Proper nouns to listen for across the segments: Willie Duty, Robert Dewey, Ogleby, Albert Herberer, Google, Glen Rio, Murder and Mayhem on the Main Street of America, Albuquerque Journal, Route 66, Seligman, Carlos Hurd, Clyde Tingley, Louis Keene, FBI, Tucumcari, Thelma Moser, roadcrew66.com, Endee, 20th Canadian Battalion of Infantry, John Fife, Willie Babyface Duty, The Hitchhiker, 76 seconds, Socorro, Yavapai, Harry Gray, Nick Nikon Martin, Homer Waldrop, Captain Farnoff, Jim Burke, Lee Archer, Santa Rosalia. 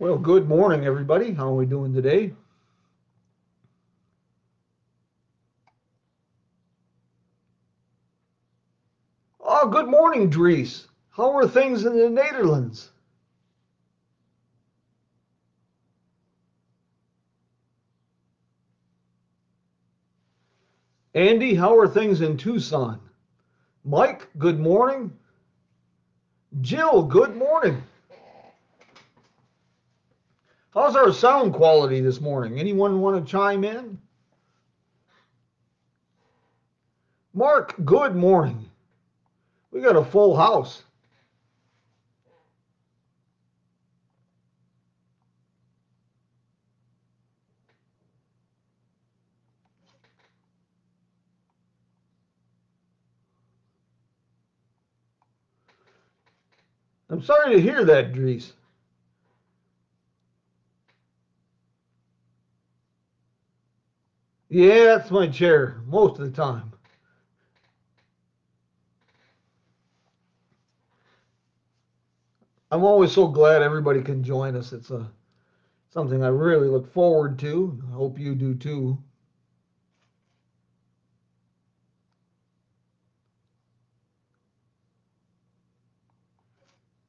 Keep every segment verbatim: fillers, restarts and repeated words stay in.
Well, good morning, everybody. How are we doing today? Oh, good morning, Dries. How are things in the Netherlands? Andy, how are things in Tucson? Mike, good morning. Jill, good morning. How's our sound quality this morning? Anyone want to chime in? Mark, good morning. We got a full house. I'm sorry to hear that, Dries. Yeah, that's my chair most of the time. I'm always so glad everybody can join us. It's a something I really look forward to. I hope you do too.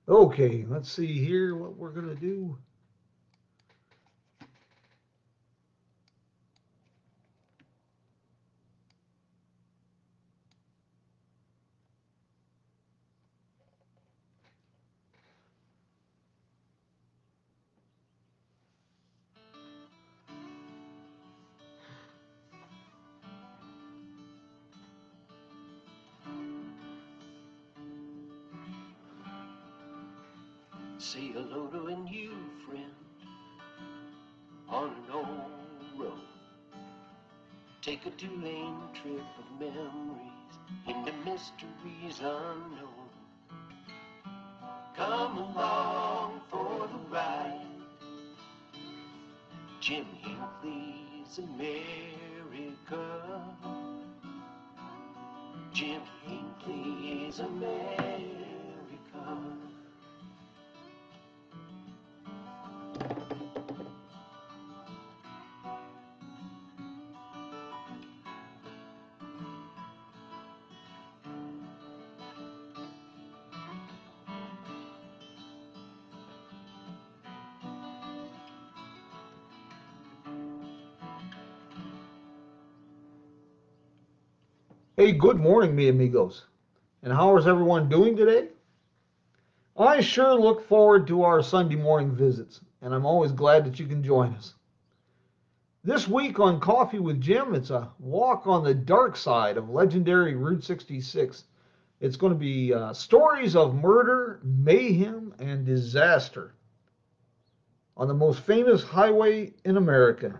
Okay, let's see here what we're going to do. Say hello to a new friend on an old road. Take a two-lane trip of memories into mysteries unknown. Come along for the ride. Jim Hinckley's America. Jim Hinckley's America. Hey, good morning, mi amigos. And how is everyone doing today? I sure look forward to our Sunday morning visits, and I'm always glad that you can join us. This week on Coffee with Jim, it's a walk on the dark side of legendary Route sixty-six. It's going to be uh, stories of murder, mayhem, and disaster on the most famous highway in America.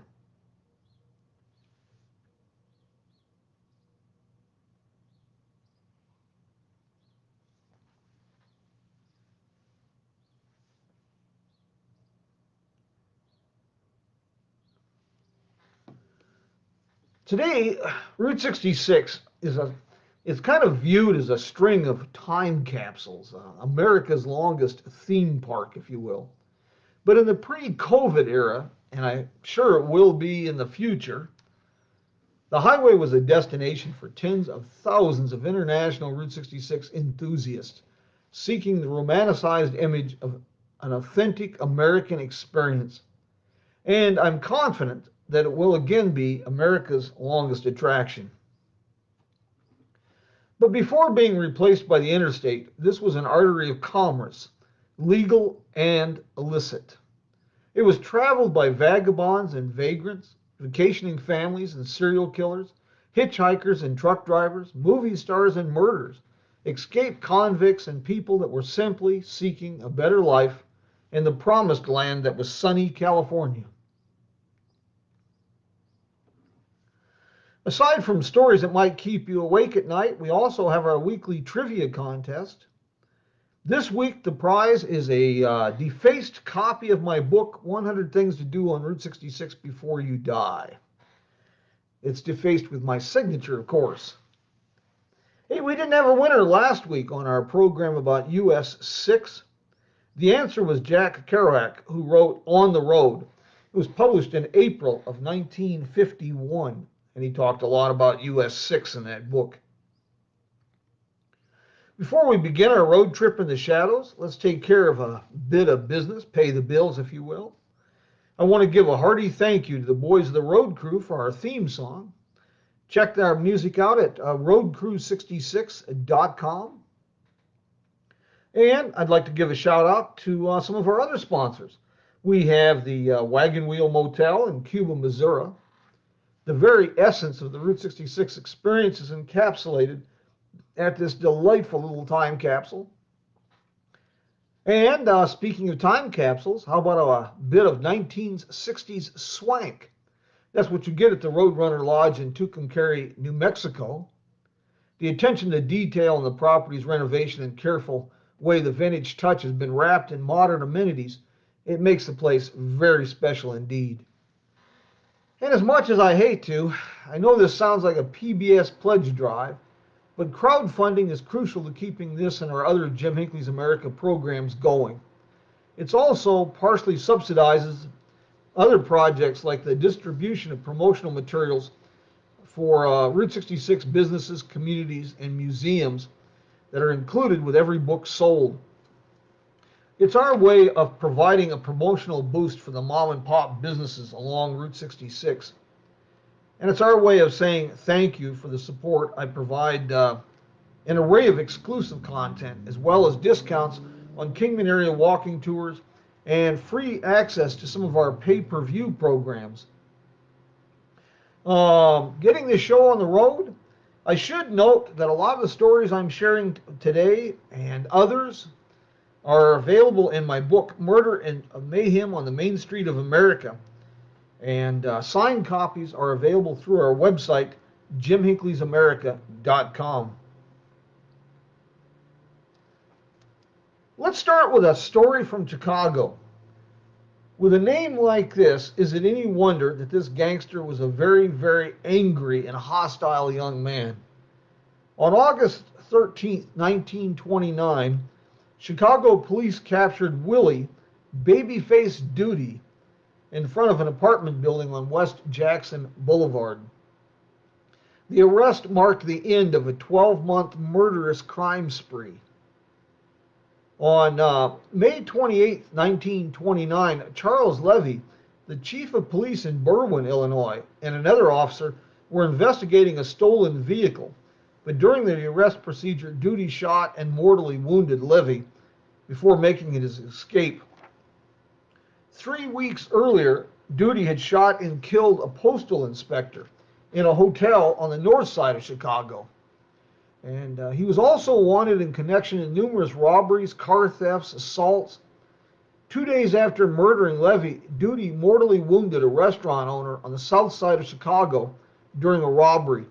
Today, Route sixty-six is a, it's kind of viewed as a string of time capsules, uh, America's longest theme park, if you will. But in the pre-COVID era, and I'm sure it will be in the future, the highway was a destination for tens of thousands of international Route sixty-six enthusiasts seeking the romanticized image of an authentic American experience. And I'm confident that it will again be America's longest attraction. But before being replaced by the interstate, this was an artery of commerce, legal and illicit. It was traveled by vagabonds and vagrants, vacationing families and serial killers, hitchhikers and truck drivers, movie stars and murderers, escaped convicts and people that were simply seeking a better life in the promised land that was sunny California. Aside from stories that might keep you awake at night, we also have our weekly trivia contest. This week, the prize is a uh, defaced copy of my book, one hundred things to Do on Route sixty-six Before You Die. It's defaced with my signature, of course. Hey, we didn't have a winner last week on our program about U S six. The answer was Jack Kerouac, who wrote On the Road. It was published in April of nineteen fifty-one, and he talked a lot about U S six in that book. Before we begin our road trip in the shadows, let's take care of a bit of business, pay the bills, if you will. I want to give a hearty thank you to the boys of the Road Crew for our theme song. Check our music out at uh, road crew sixty-six dot com. And I'd like to give a shout out to uh, some of our other sponsors. We have the uh, Wagon Wheel Motel in Cuba, Missouri. The very essence of the Route sixty-six experience is encapsulated at this delightful little time capsule. And uh, speaking of time capsules, how about a bit of nineteen sixties swank? That's what you get at the Roadrunner Lodge in Tucumcari, New Mexico. The attention to detail in the property's renovation and careful way the vintage touch has been wrapped in modern amenities, it makes the place very special indeed. And as much as I hate to, I know this sounds like a P B S pledge drive, but crowdfunding is crucial to keeping this and our other Jim Hinckley's America programs going. It's also partially subsidizes other projects like the distribution of promotional materials for uh, Route sixty-six businesses, communities, and museums that are included with every book sold. It's our way of providing a promotional boost for the mom and pop businesses along Route sixty-six. And it's our way of saying thank you for the support. I provide uh, an array of exclusive content as well as discounts on Kingman area walking tours and free access to some of our pay-per-view programs. Um, getting this show on the road, I should note that a lot of the stories I'm sharing today and others are available in my book, Murder and Mayhem on the Main Street of America. And uh, signed copies are available through our website, jim hinckley's america dot com. Let's start with a story from Chicago. With a name like this, is it any wonder that this gangster was a very, very angry and hostile young man? On August thirteenth, nineteen twenty-nine, Chicago police captured Willie Babyface Duty in front of an apartment building on West Jackson Boulevard. The arrest marked the end of a twelve-month murderous crime spree. On uh, May twenty-eighth, nineteen twenty-nine, Charles Levy, the chief of police in Berwyn, Illinois, and another officer were investigating a stolen vehicle. But during the arrest procedure, Duty shot and mortally wounded Levy before making his escape. Three weeks earlier, Duty had shot and killed a postal inspector in a hotel on the north side of Chicago. And uh, he was also wanted in connection with numerous robberies, car thefts, assaults. Two days after murdering Levy, Duty mortally wounded a restaurant owner on the south side of Chicago during a robbery.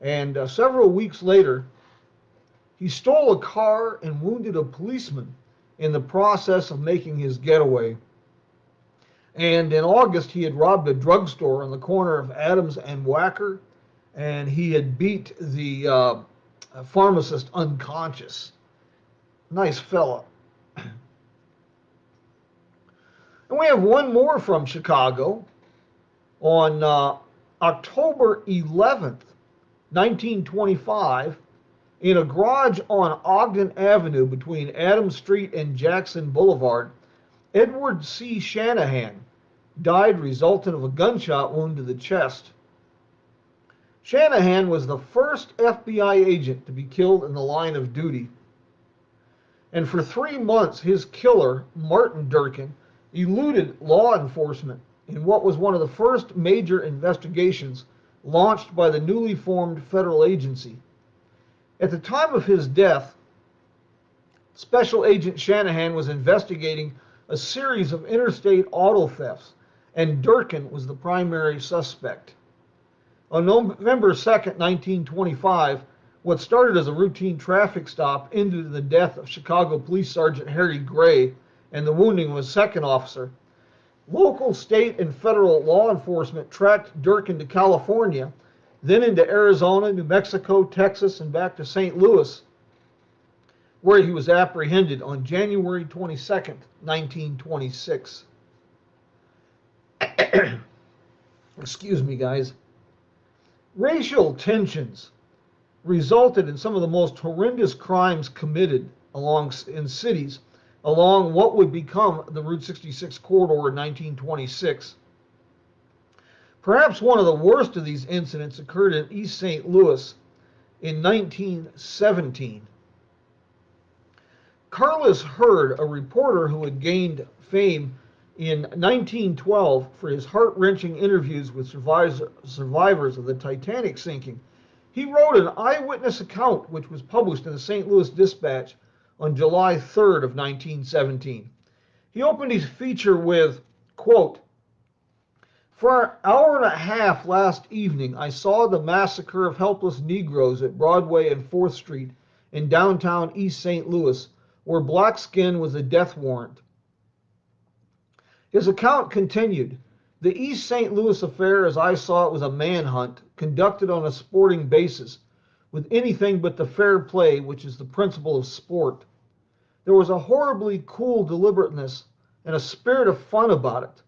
And uh, several weeks later, he stole a car and wounded a policeman in the process of making his getaway. And in August, he had robbed a drugstore on the corner of Adams and Wacker, and he had beat the Uh, A pharmacist unconscious. Nice fella. And we have one more from Chicago. On uh, October eleventh, nineteen twenty-five, in a garage on Ogden Avenue between Adams Street and Jackson Boulevard, Edward C. Shanahan died resultant of a gunshot wound to the chest. Shanahan was the first F B I agent to be killed in the line of duty. And for three months, his killer, Martin Durkin, eluded law enforcement in what was one of the first major investigations launched by the newly formed federal agency. At the time of his death, Special Agent Shanahan was investigating a series of interstate auto thefts, and Durkin was the primary suspect. On November second, nineteen twenty-five, what started as a routine traffic stop ended in the death of Chicago Police Sergeant Harry Gray and the wounding of a second officer. Local, state, and federal law enforcement tracked Durkin to California, then into Arizona, New Mexico, Texas, and back to Saint Louis. where he was apprehended on January twenty-second, nineteen twenty-six. Excuse me, guys. Racial tensions resulted in some of the most horrendous crimes committed along in cities along what would become the Route sixty-six corridor in nineteen twenty-six. Perhaps one of the worst of these incidents occurred in East Saint Louis in nineteen seventeen. Carlos Hurd, a reporter who had gained fame in nineteen twelve for his heart-wrenching interviews with survivors of the Titanic sinking, he wrote an eyewitness account which was published in the Saint Louis Dispatch on July third of nineteen seventeen. He opened his feature with, quote, "For an hour and a half last evening, I saw the massacre of helpless Negroes at Broadway and fourth street in downtown East Saint Louis, where black skin was a death warrant." His account continued, "The East Saint Louis affair, as I saw it, was a manhunt conducted on a sporting basis with anything but the fair play, which is the principle of sport. There was a horribly cool deliberateness and a spirit of fun about it.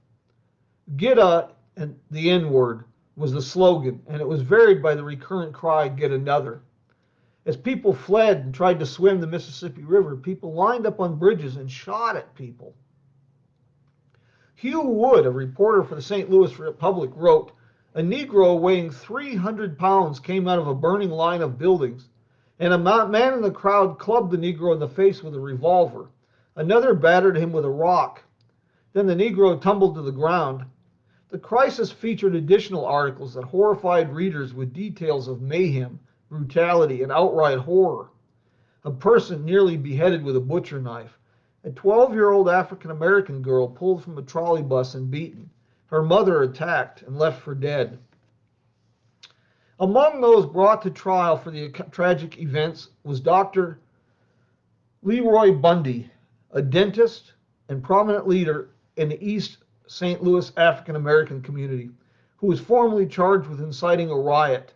Get a, and the N-word was the slogan, and it was varied by the recurrent cry, get another. As people fled and tried to swim the Mississippi River, people lined up on bridges and shot at people." Hugh Wood, a reporter for the Saint Louis Republic, wrote, "A Negro weighing three hundred pounds came out of a burning line of buildings, and a man in the crowd clubbed the Negro in the face with a revolver. Another battered him with a rock. Then the Negro tumbled to the ground." The crisis featured additional articles that horrified readers with details of mayhem, brutality, and outright horror. A person nearly beheaded with a butcher knife. A twelve-year-old African-American girl pulled from a trolley bus and beaten. Her mother attacked and left for dead. Among those brought to trial for the tragic events was Doctor Leroy Bundy, a dentist and prominent leader in the East Saint Louis African-American community, who was formally charged with inciting a riot.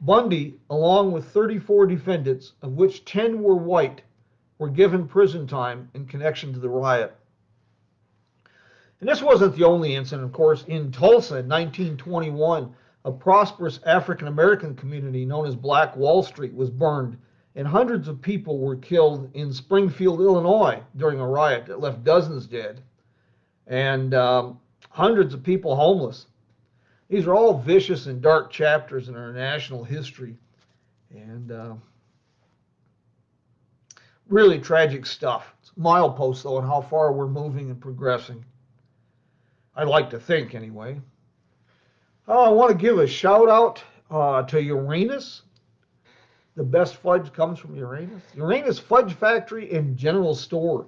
Bundy, along with thirty-four defendants, of which ten were white, were given prison time in connection to the riot. And this wasn't the only incident, of course. In Tulsa in nineteen twenty-one, a prosperous African-American community known as Black Wall Street was burned, and hundreds of people were killed in Springfield, Illinois, during a riot that left dozens dead, and um, hundreds of people homeless. These are all vicious and dark chapters in our national history, and uh, really tragic stuff. It's mileposts, though, on how far we're moving and progressing. I like to think, anyway. Oh, I want to give a shout-out uh, to Uranus. The best fudge comes from Uranus. Uranus Fudge Factory and General Store,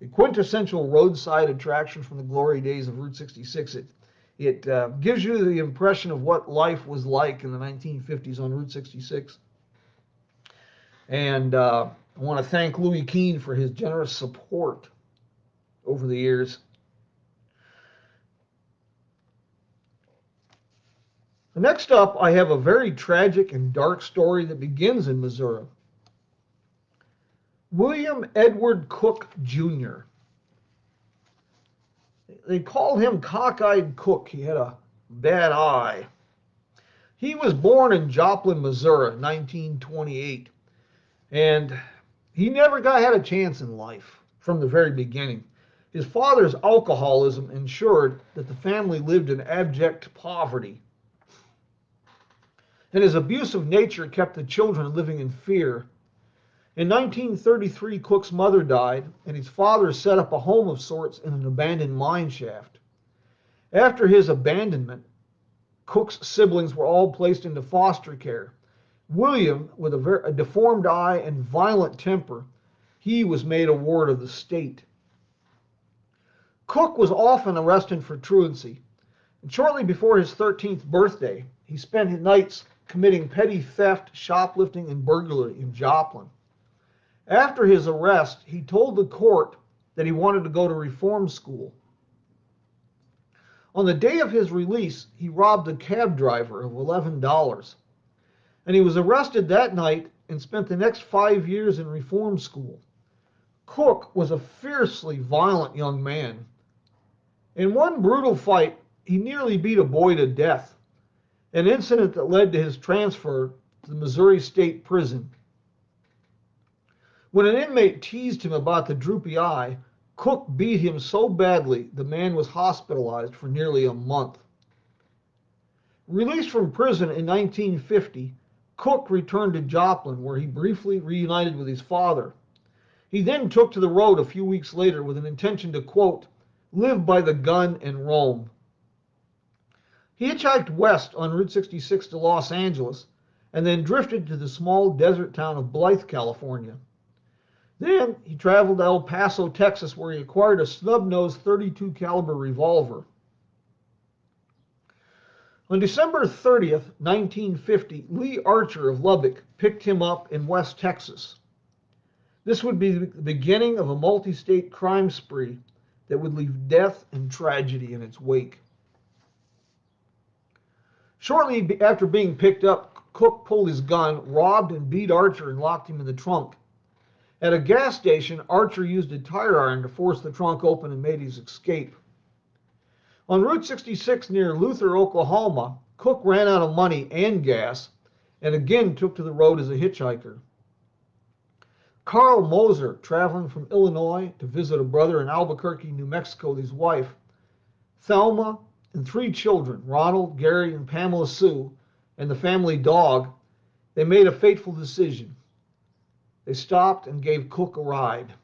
the quintessential roadside attraction from the glory days of Route sixty-six. It, it uh, gives you the impression of what life was like in the nineteen fifties on Route sixty-six. And uh, I want to thank Louis Keene for his generous support over the years. Next up, I have a very tragic and dark story that begins in Missouri. William Edward Cook Junior They called him Cockeyed Cook. He had a bad eye. He was born in Joplin, Missouri, nineteen twenty-eight, and he never got had a chance in life from the very beginning. His father's alcoholism ensured that the family lived in abject poverty, and his abusive nature kept the children living in fear. In nineteen thirty-three, Cook's mother died, and his father set up a home of sorts in an abandoned mine shaft. After his abandonment, Cook's siblings were all placed into foster care. William, with a, ver a deformed eye and violent temper, he was made a ward of the state. Cook was often arrested for truancy, and shortly before his thirteenth birthday, he spent his nights committing petty theft, shoplifting, and burglary in Joplin. After his arrest, he told the court that he wanted to go to reform school. On the day of his release, he robbed a cab driver of eleven dollars, and he was arrested that night and spent the next five years in reform school. Cook was a fiercely violent young man. In one brutal fight, he nearly beat a boy to death, an incident that led to his transfer to the Missouri State Prison. When an inmate teased him about the droopy eye, Cook beat him so badly the man was hospitalized for nearly a month. Released from prison in nineteen fifty, Cook returned to Joplin, where he briefly reunited with his father. He then took to the road a few weeks later with an intention to, quote, live by the gun and roam. He hitchhiked west on Route sixty-six to Los Angeles and then drifted to the small desert town of Blythe, California. Then he traveled to El Paso, Texas, where he acquired a snub-nosed thirty-two caliber revolver. On December thirtieth, nineteen fifty, Lee Archer of Lubbock picked him up in West Texas. This would be the beginning of a multi-state crime spree that would leave death and tragedy in its wake. Shortly after being picked up, Cook pulled his gun, robbed and beat Archer, and locked him in the trunk. At a gas station, Archer used a tire iron to force the trunk open and made his escape. On Route sixty-six near Luther, Oklahoma, Cook ran out of money and gas and again took to the road as a hitchhiker. Carl Moser, traveling from Illinois to visit a brother in Albuquerque, New Mexico with his wife, Thelma, and three children, Ronald, Gary, and Pamela Sue, and the family dog, they made a fateful decision. They stopped and gave Cook a ride.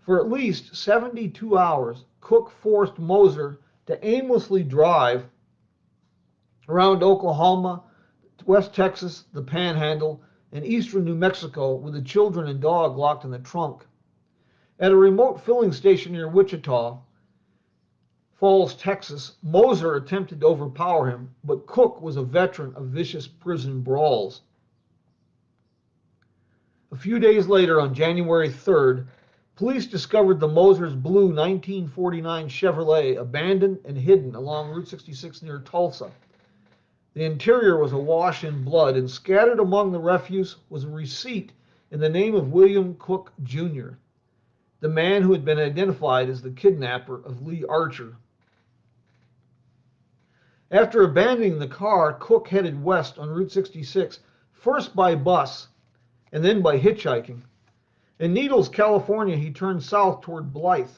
For at least seventy-two hours, Cook forced Moser to aimlessly drive around Oklahoma, West Texas, the Panhandle, and eastern New Mexico with the children and dog locked in the trunk. At a remote filling station near Wichita Falls, Texas, Moser attempted to overpower him, but Cook was a veteran of vicious prison brawls. A few days later, on January third, police discovered the Moser's blue nineteen forty-nine Chevrolet abandoned and hidden along Route sixty-six near Tulsa. The interior was awash in blood, and scattered among the refuse was a receipt in the name of William Cook Junior, the man who had been identified as the kidnapper of Lee Archer. After abandoning the car, Cook headed west on Route sixty-six, first by bus and then by hitchhiking. In Needles, California, he turned south toward Blythe.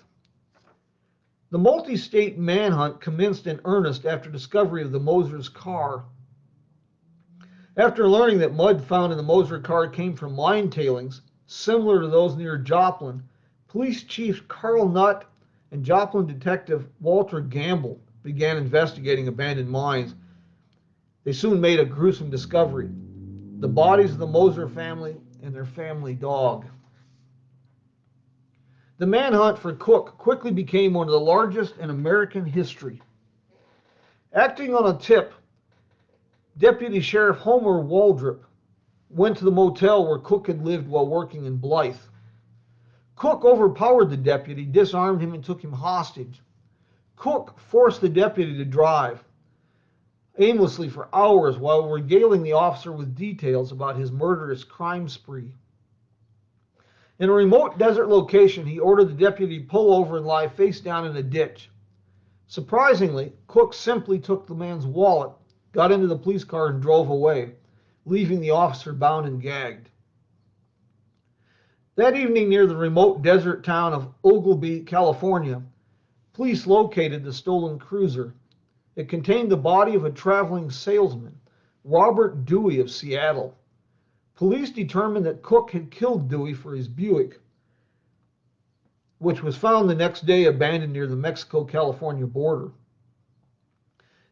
The multi-state manhunt commenced in earnest after discovery of the Moser's car. After learning that mud found in the Moser car came from mine tailings, similar to those near Joplin, Police Chief Carl Nutt and Joplin Detective Walter Gamble began investigating abandoned mines. They soon made a gruesome discovery: the bodies of the Moser family and their family dog. The manhunt for Cook quickly became one of the largest in American history. Acting on a tip, Deputy Sheriff Homer Waldrop went to the motel where Cook had lived while working in Blythe. Cook overpowered the deputy, disarmed him, and took him hostage. Cook forced the deputy to drive aimlessly for hours while regaling the officer with details about his murderous crime spree. In a remote desert location, he ordered the deputy to pull over and lie face down in a ditch. Surprisingly, Cook simply took the man's wallet, got into the police car, and drove away, leaving the officer bound and gagged. That evening, near the remote desert town of Ogleby, California, police located the stolen cruiser. It contained the body of a traveling salesman, Robert Dewey of Seattle. Police determined that Cook had killed Dewey for his Buick, which was found the next day abandoned near the Mexico-California border.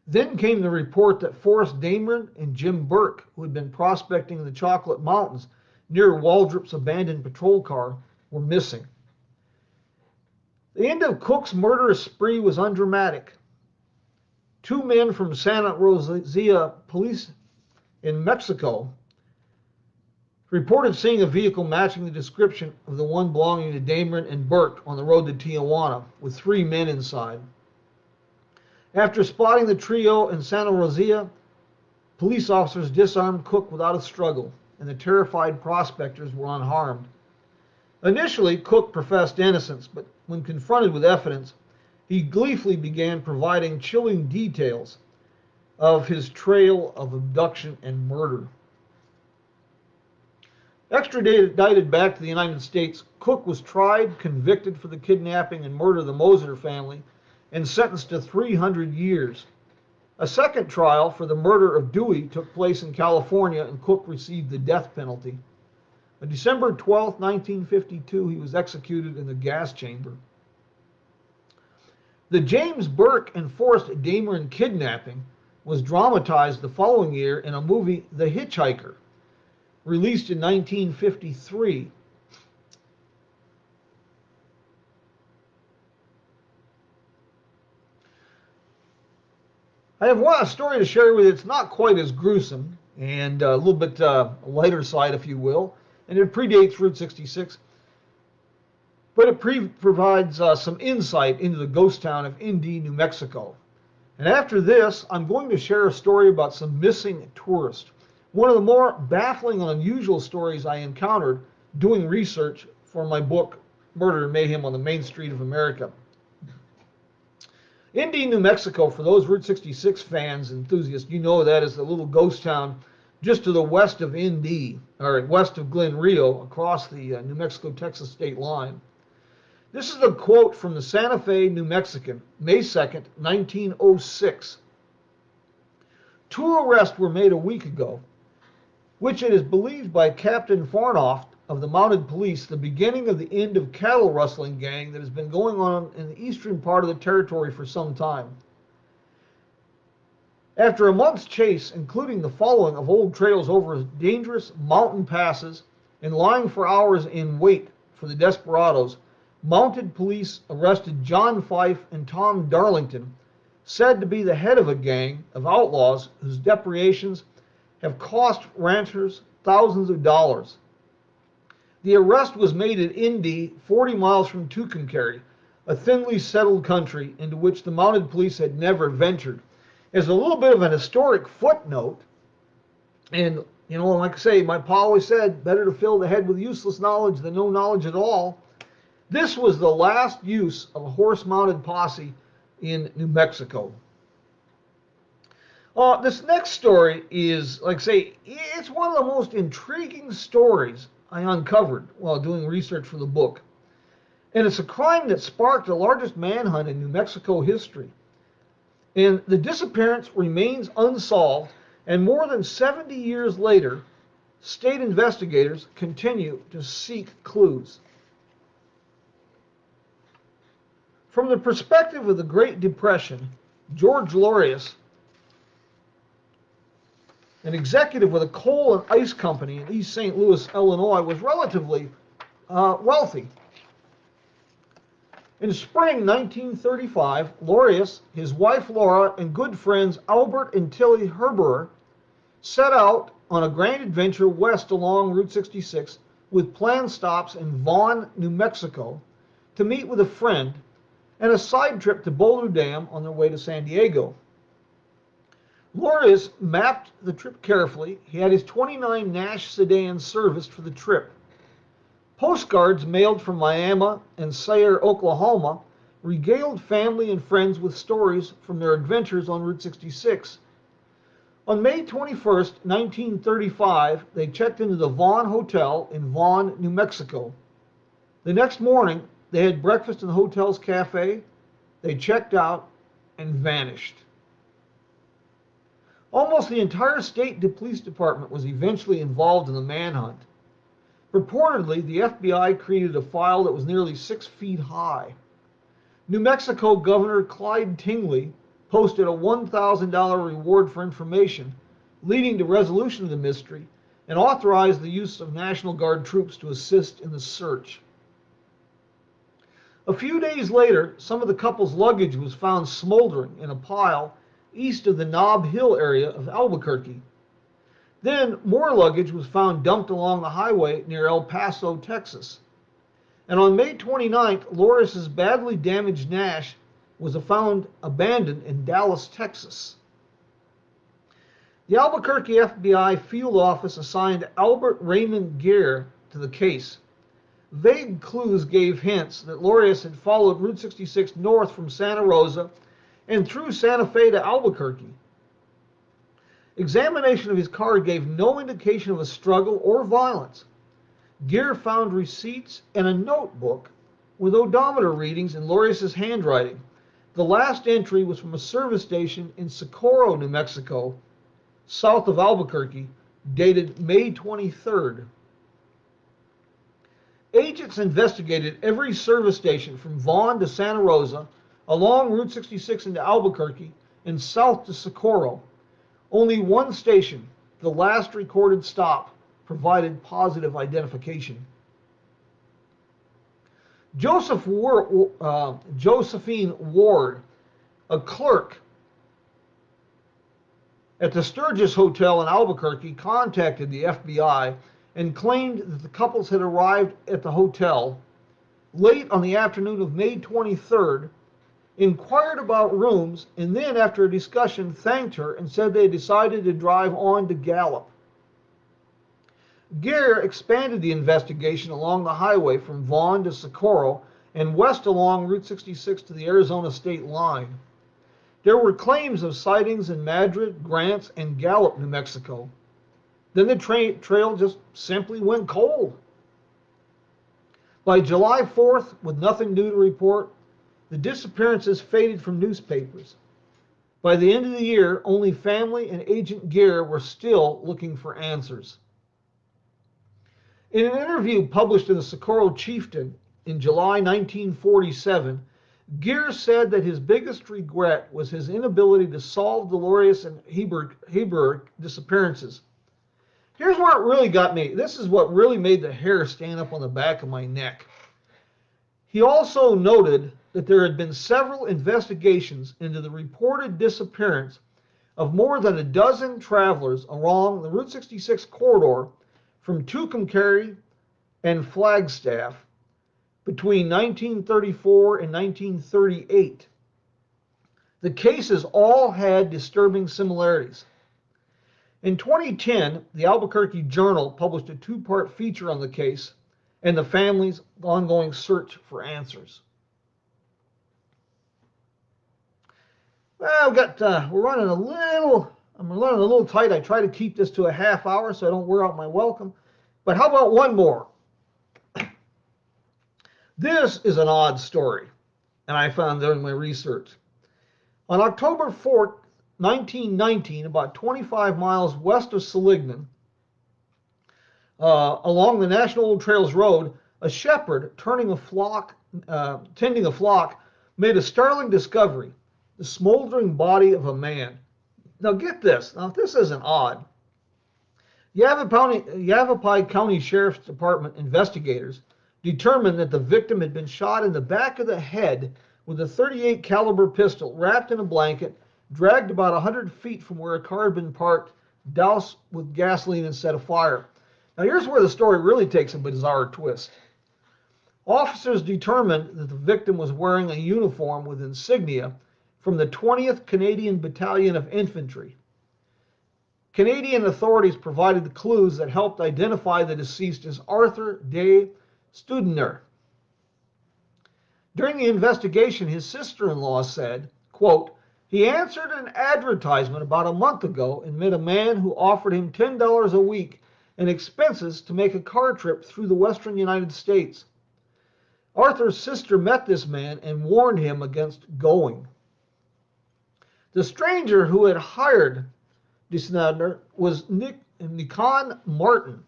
Then came the report that Forrest Dameron and Jim Burke, who had been prospecting in the Chocolate Mountains near Waldrop's abandoned patrol car, were missing. The end of Cook's murderous spree was undramatic. Two men from Santa Rosalia police in Mexico reported seeing a vehicle matching the description of the one belonging to Dameron and Burke on the road to Tijuana, with three men inside. After spotting the trio in Santa Rosalia, police officers disarmed Cook without a struggle. and the terrified prospectors were unharmed. Initially, Cook professed innocence, but when confronted with evidence, he gleefully began providing chilling details of his trail of abduction and murder. Extradited back to the United States, Cook was tried, convicted for the kidnapping and murder of the Moser family, and sentenced to three hundred years. A second trial for the murder of Dewey took place in California, and Cook received the death penalty. On December twelfth, nineteen fifty-two, he was executed in the gas chamber. The James Burke and Forrest Dameron kidnapping was dramatized the following year in a movie, The Hitchhiker, released in nineteen fifty-three. I have one story to share with you. It's not quite as gruesome and a little bit uh, lighter side, if you will, and it predates Route sixty-six, but it pre provides uh, some insight into the ghost town of Endee, New Mexico. And after this, I'm going to share a story about some missing tourists, one of the more baffling and unusual stories I encountered doing research for my book, Murder and Mayhem on the Main Street of America. Endee, New Mexico, for those Route sixty-six fans, enthusiasts, you know that is the little ghost town just to the west of Endee, or west of Glen Rio, across the uh, New Mexico-Texas state line. This is a quote from the Santa Fe New Mexican, May second, nineteen oh six. Two arrests were made a week ago, which it is believed by Captain Farnoff of the mounted police, the beginning of the end of cattle rustling gang that has been going on in the eastern part of the territory for some time. After a month's chase, including the following of old trails over dangerous mountain passes and lying for hours in wait for the desperados, mounted police arrested John Fife and Tom Darlington, said to be the head of a gang of outlaws whose depredations have cost ranchers thousands of dollars. The arrest was made at Endee, forty miles from Tucumcari, a thinly settled country into which the mounted police had never ventured. As a little bit of an historic footnote, and, you know, like I say, my pa always said, better to fill the head with useless knowledge than no knowledge at all. This was the last use of a horse-mounted posse in New Mexico. Uh, this next story is, like I say, it's one of the most intriguing stories I uncovered while doing research for the book. And it's a crime that sparked the largest manhunt in New Mexico history. And the disappearance remains unsolved, and more than seventy years later, state investigators continue to seek clues. From the perspective of the Great Depression, George Lorius, an executive with a coal and ice company in East Saint Louis, Illinois, was relatively uh, wealthy. In spring nineteen thirty-five, Lorius, his wife Laura, and good friends Albert and Tilly Herberer set out on a grand adventure west along Route sixty-six with planned stops in Vaughan, New Mexico, to meet with a friend, and a side trip to Boulder Dam on their way to San Diego. Lorius mapped the trip carefully. He had his twenty-nine Nash sedan serviced for the trip. Postcards mailed from Miami and Sayre, Oklahoma, regaled family and friends with stories from their adventures on Route sixty-six. On May twenty-first, nineteen thirty-five, they checked into the Vaughan Hotel in Vaughan, New Mexico. The next morning, they had breakfast in the hotel's cafe. They checked out and vanished. Almost the entire state police department was eventually involved in the manhunt. Reportedly, the F B I created a file that was nearly six feet high. New Mexico Governor Clyde Tingley posted a one thousand dollar reward for information, leading to resolution of the mystery, and authorized the use of National Guard troops to assist in the search. A few days later, some of the couple's luggage was found smoldering in a pile east of the Nob Hill area of Albuquerque. Then more luggage was found dumped along the highway near El Paso, Texas. And on May twenty-ninth, Lorius's badly damaged Nash was found abandoned in Dallas, Texas. The Albuquerque F B I field office assigned Albert Raymond Gere to the case. Vague clues gave hints that Laureus had followed Route sixty-six north from Santa Rosa and through Santa Fe to Albuquerque. Examination of his car gave no indication of a struggle or violence. Gere found receipts and a notebook with odometer readings in Laureus's handwriting. The last entry was from a service station in Socorro, New Mexico, south of Albuquerque, dated May twenty-third. Agents investigated every service station from Vaughn to Santa Rosa, along Route sixty-six into Albuquerque, and south to Socorro. Only one station, the last recorded stop, provided positive identification. Joseph War, uh, Josephine Ward, a clerk at the Sturgis Hotel in Albuquerque, contacted the F B I and claimed that the couples had arrived at the hotel late on the afternoon of May twenty-third, inquired about rooms, and then, after a discussion, thanked her and said they decided to drive on to Gallup. Gere expanded the investigation along the highway from Vaughn to Socorro and west along Route sixty-six to the Arizona state line. There were claims of sightings in Madrid, Grants, and Gallup, New Mexico. Then the tra trail just simply went cold. By July fourth, with nothing new to report, the disappearances faded from newspapers. By the end of the year, only family and Agent Gere were still looking for answers. In an interview published in the Socorro Chieftain in July nineteen forty-seven, Gere said that his biggest regret was his inability to solve the Laureus and Hebert, Hebert disappearances. Here's where it really got me. This is what really made the hair stand up on the back of my neck. He also noted that there had been several investigations into the reported disappearance of more than a dozen travelers along the Route sixty-six corridor from Tucumcari and Flagstaff between nineteen thirty-four and nineteen thirty-eight. The cases all had disturbing similarities. In twenty ten, the Albuquerque Journal published a two-part feature on the case and the family's ongoing search for answers. Well, we've got, uh, we're running a little, I'm running a little tight. I try to keep this to a half hour so I don't wear out my welcome. But how about one more? This is an odd story, and I found during my research. On October fourth, nineteen nineteen, about twenty-five miles west of Seligman, uh, along the National Old Trails Road, a shepherd turning a flock, uh, tending a flock made a startling discovery, the smoldering body of a man. Now get this, now if this isn't odd, Yavapai, Yavapai County Sheriff's Department investigators determined that the victim had been shot in the back of the head with a thirty-eight caliber pistol wrapped in a blanket, dragged about one hundred feet from where a car had been parked, doused with gasoline and set afire. Now here's where the story really takes a bizarre twist. Officers determined that the victim was wearing a uniform with insignia from the twentieth Canadian Battalion of Infantry. Canadian authorities provided the clues that helped identify the deceased as Arthur Day Studner. During the investigation, his sister-in-law said, quote, "He answered an advertisement about a month ago and met a man who offered him ten dollars a week and expenses to make a car trip through the western United States. Arthur's sister met this man and warned him against going. The stranger who had hired Studner was Nick, Nikon Martin,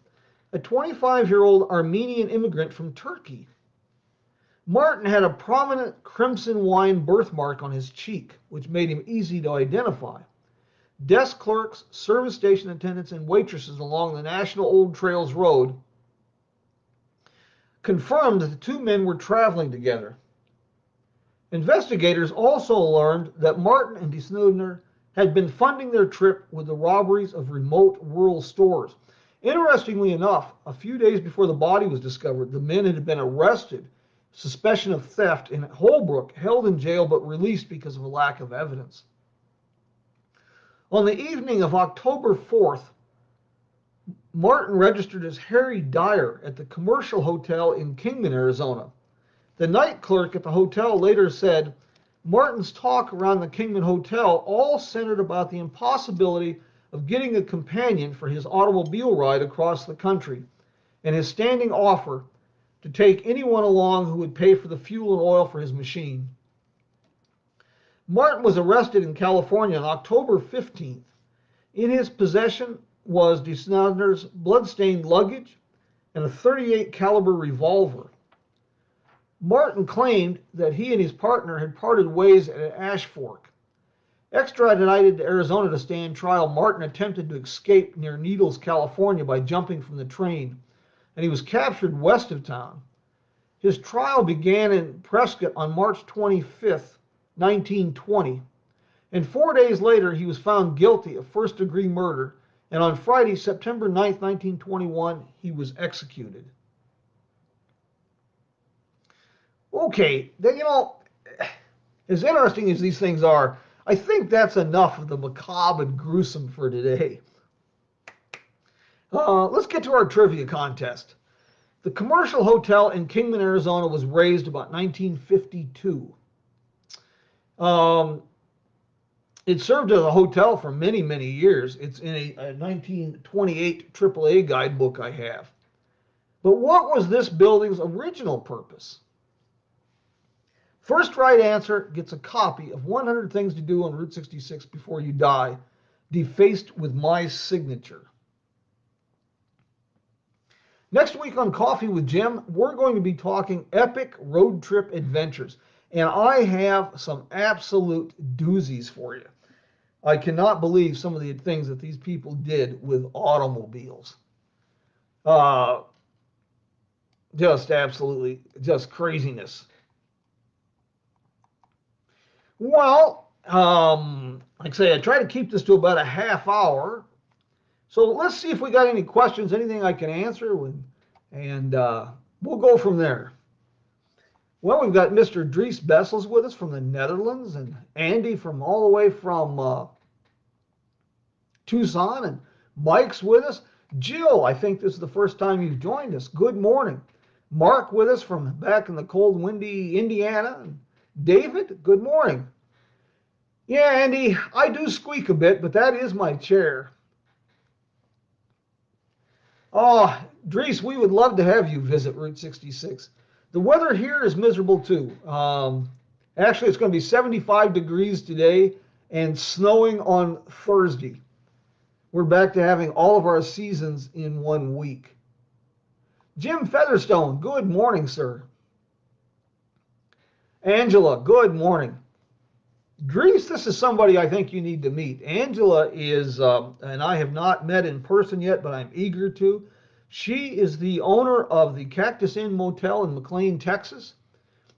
a twenty-five-year-old Armenian immigrant from Turkey. Martin had a prominent crimson wine birthmark on his cheek, which made him easy to identify. Desk clerks, service station attendants, and waitresses along the National Old Trails Road confirmed that the two men were traveling together. Investigators also learned that Martin and Studner had been funding their trip with the robberies of remote rural stores. Interestingly enough, a few days before the body was discovered, the men had been arrested suspicion of theft in Holbrook, held in jail but released because of a lack of evidence. On the evening of October fourth, Martin registered as Harry Dyer at the Commercial Hotel in Kingman, Arizona. The night clerk at the hotel later said, Martin's talk around the Kingman Hotel all centered about the impossibility of getting a companion for his automobile ride across the country, and his standing offer to take anyone along who would pay for the fuel and oil for his machine. Martin was arrested in California on October fifteenth. In his possession was DeSander's blood-stained luggage and a thirty-eight caliber revolver. Martin claimed that he and his partner had parted ways at an ash fork. Extradited to Arizona to stand trial, Martin attempted to escape near Needles, California by jumping from the train, and he was captured west of town. His trial began in Prescott on March twenty-fifth, nineteen twenty, and four days later he was found guilty of first-degree murder, and on Friday, September ninth, nineteen twenty-one, he was executed. Okay, then, you know, as interesting as these things are, I think that's enough of the macabre and gruesome for today. Uh, let's get to our trivia contest. The Commercial Hotel in Kingman, Arizona was raised about nineteen fifty-two. Um, it served as a hotel for many, many years. It's in a, a nineteen twenty-eight triple A guidebook I have. But what was this building's original purpose? First right answer gets a copy of one hundred Things to Do on Route sixty-six Before You Die, defaced with my signature. Next week on Coffee with Jim, we're going to be talking epic road trip adventures. And I have some absolute doozies for you. I cannot believe some of the things that these people did with automobiles. Uh, just absolutely, just craziness. Well, um, like I say, I try to keep this to about a half hour. So let's see if we got any questions, anything I can answer, and, and uh, we'll go from there. Well, we've got Mister Dries Bessels with us from the Netherlands, and Andy from all the way from uh, Tucson, and Mike's with us. Jill, I think this is the first time you've joined us. Good morning. Mark with us from back in the cold, windy Indiana. And David, good morning. Yeah, Andy, I do squeak a bit, but that is my chair. Oh, Dries, we would love to have you visit Route sixty-six. The weather here is miserable too. Um, actually, it's going to be seventy-five degrees today and snowing on Thursday. We're back to having all of our seasons in one week. Jim Featherstone, good morning, sir. Angela, good morning. Dries, this is somebody I think you need to meet. Angela is, um, and I have not met in person yet, but I'm eager to. She is the owner of the Cactus Inn Motel in McLean, Texas.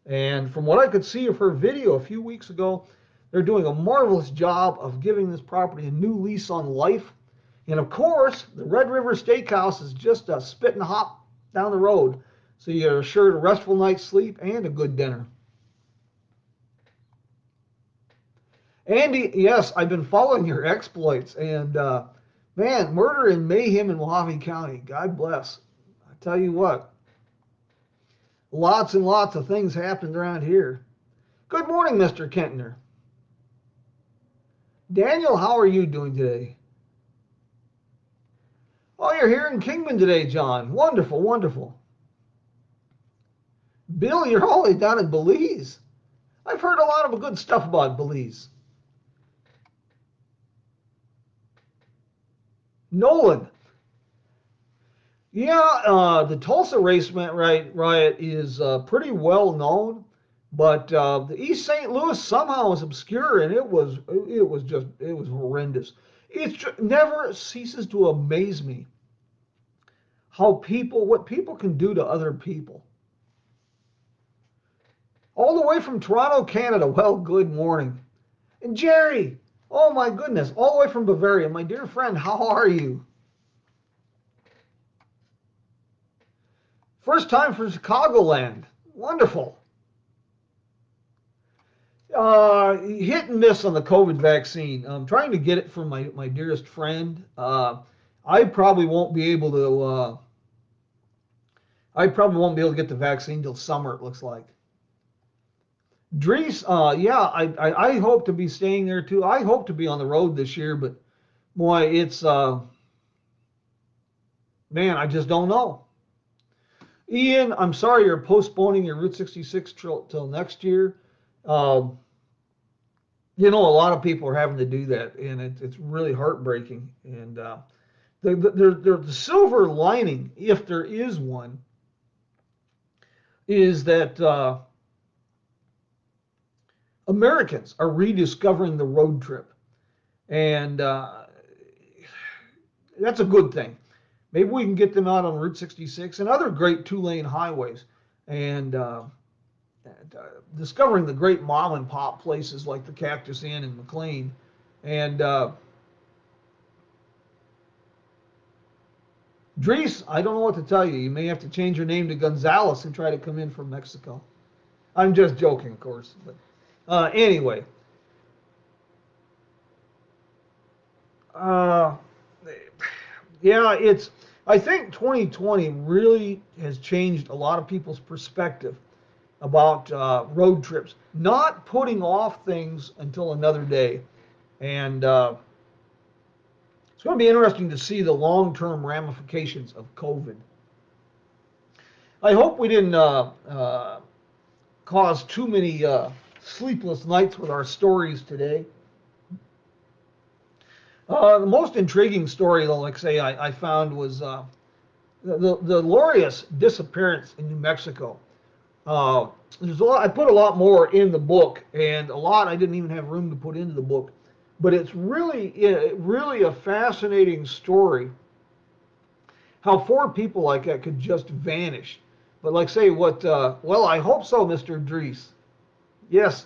And from what I could see of her video a few weeks ago, they're doing a marvelous job of giving this property a new lease on life. And of course, the Red River Steakhouse is just a spit and hop down the road. So you're assured a restful night's sleep and a good dinner. Andy, yes, I've been following your exploits. And, uh, man, murder and mayhem in Mojave County. God bless. I tell you what, lots and lots of things happened around here. Good morning, Mister Kentner. Daniel, how are you doing today? Oh, you're here in Kingman today, John. Wonderful, wonderful. Bill, you're all the way down in Belize. I've heard a lot of good stuff about Belize. Nolan, yeah, uh, the Tulsa race riot, riot is uh, pretty well known, but uh, the East Saint Louis somehow is obscure, and it was it was just it was horrendous. It never ceases to amaze me how people what people can do to other people. All the way from Toronto, Canada. Well, good morning, and Jerry. Oh my goodness, all the way from Bavaria. My dear friend, how are you? First time from Chicagoland. Wonderful. Uh, hit and miss on the COVID vaccine. I'm trying to get it from my, my dearest friend. Uh, I probably won't be able to, uh, I probably won't be able to get the vaccine till summer, it looks like. Dries, uh, yeah, I, I, I hope to be staying there too. I hope to be on the road this year, but boy, it's, uh, man, I just don't know. Ian, I'm sorry you're postponing your Route sixty-six till, till next year. Um, you know, a lot of people are having to do that, and it, it's really heartbreaking. And uh, the, the, the, the silver lining, if there is one, is that uh, Americans are rediscovering the road trip. And uh, that's a good thing. Maybe we can get them out on Route sixty-six and other great two-lane highways. And uh, And, uh, discovering the great mom and pop places like the Cactus Inn in McLean, and uh, Dries, I don't know what to tell you. You may have to change your name to Gonzalez and try to come in from Mexico. I'm just joking, of course. But uh, anyway, uh, yeah, it's. I think twenty twenty really has changed a lot of people's perspective about uh, road trips, not putting off things until another day. And uh, it's going to be interesting to see the long-term ramifications of COVID. I hope we didn't uh, uh, cause too many uh, sleepless nights with our stories today. Uh, the most intriguing story, though, like say, I, I found was uh, the, the, the Loria's disappearance in New Mexico. Uh, there's a lot, I put a lot more in the book, and a lot I didn't even have room to put into the book. But it's really, it, really a fascinating story how four people like that could just vanish. But like say what, uh, well, I hope so, Mister Dries. Yes,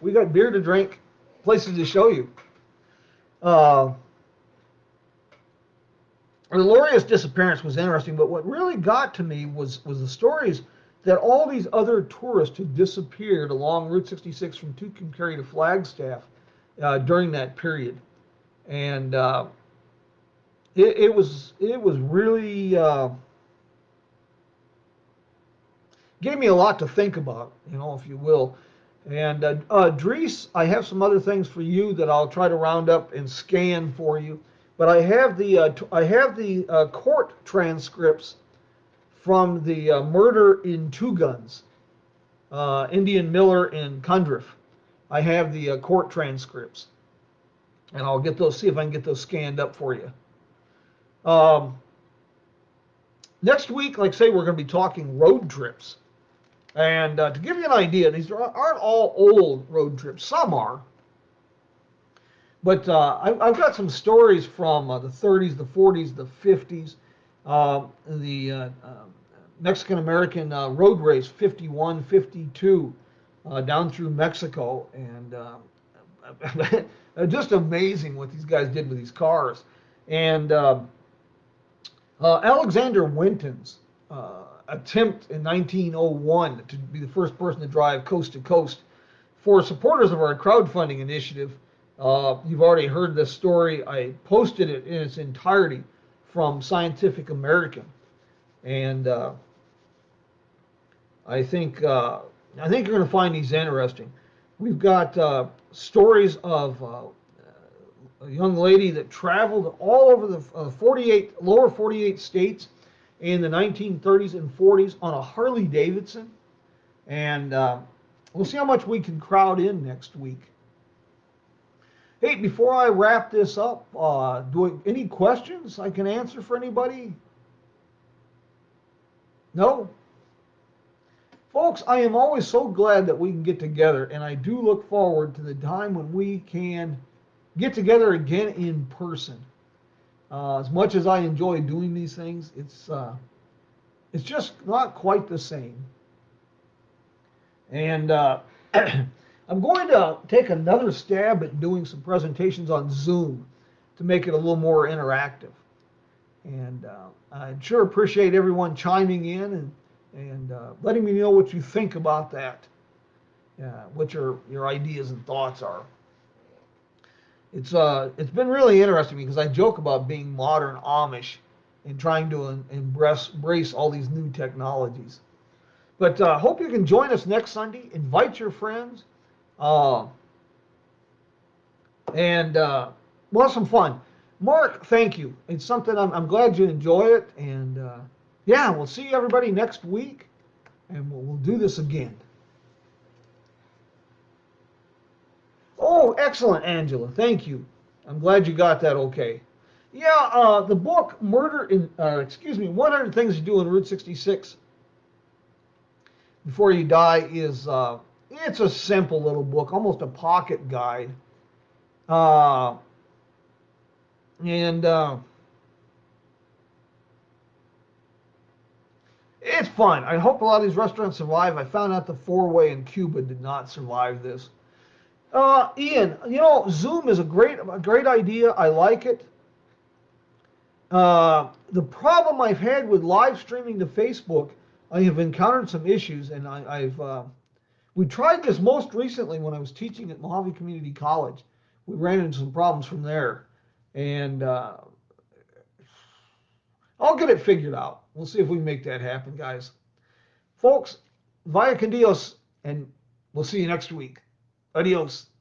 we got beer to drink, places to show you. Uh, the Loria's disappearance was interesting, but what really got to me was, was the stories that all these other tourists who disappeared along Route sixty-six from Tucumcari to Flagstaff uh, during that period, and uh, it, it was it was really uh, gave me a lot to think about, you know, if you will. And uh, uh, Dries, I have some other things for you that I'll try to round up and scan for you, but I have the uh, t I have the uh, court transcripts from the uh, murder in Two Guns, uh, Indian Miller and Cundriff. I have the uh, court transcripts, and I'll get those, see if I can get those scanned up for you. Um, next week, like say, we're going to be talking road trips. And uh, to give you an idea, these aren't all old road trips. Some are. But uh, I, I've got some stories from uh, the thirties, the forties, the fifties. Uh, the uh, uh, Mexican-American uh, road race, fifty-one, fifty-two, uh, down through Mexico. And uh, just amazing what these guys did with these cars. And uh, uh, Alexander Winton's uh, attempt in nineteen oh one to be the first person to drive coast to coast. For supporters of our crowdfunding initiative, uh, you've already heard this story. I posted it in its entirety from Scientific American, and uh, I think uh, I think you're going to find these interesting. We've got uh, stories of uh, a young lady that traveled all over the uh, forty-eight lower forty-eight states in the nineteen thirties and forties on a Harley Davidson, and uh, we'll see how much we can crowd in next week. Hey, before I wrap this up, uh, do I, any questions I can answer for anybody? No? Folks, I am always so glad that we can get together, and I do look forward to the time when we can get together again in person. Uh, as much as I enjoy doing these things, it's, uh, it's just not quite the same. And Uh, I'm going to take another stab at doing some presentations on Zoom to make it a little more interactive. And uh, I sure appreciate everyone chiming in and, and uh, letting me know what you think about that. uh, what your your ideas and thoughts are. It's uh it's been really interesting because I joke about being modern Amish and trying to em embrace embrace all these new technologies. But I uh, hope you can join us next Sunday. Invite your friends, uh, and uh, we'll have some fun. Mark, thank you. It's something I'm, I'm glad you enjoy it. And uh, yeah, we'll see everybody next week, and we'll, we'll do this again. Oh, excellent, Angela. Thank you. I'm glad you got that okay. Yeah, uh, the book Murder in, uh, excuse me, one hundred Things to Do on Route sixty-six. Before You Die is, uh, it's a simple little book, almost a pocket guide. Uh, and uh, it's fun. I hope a lot of these restaurants survive. I found out the four-way in Cuba did not survive this. Uh, Ian, you know, Zoom is a great, a great idea. I like it. Uh, the problem I've had with live streaming to Facebook, I have encountered some issues, and I, I've uh, we tried this most recently when I was teaching at Mojave Community College. We ran into some problems from there, and uh, I'll get it figured out. We'll see if we can make that happen, guys. Folks, vaya con Dios, and we'll see you next week. Adios.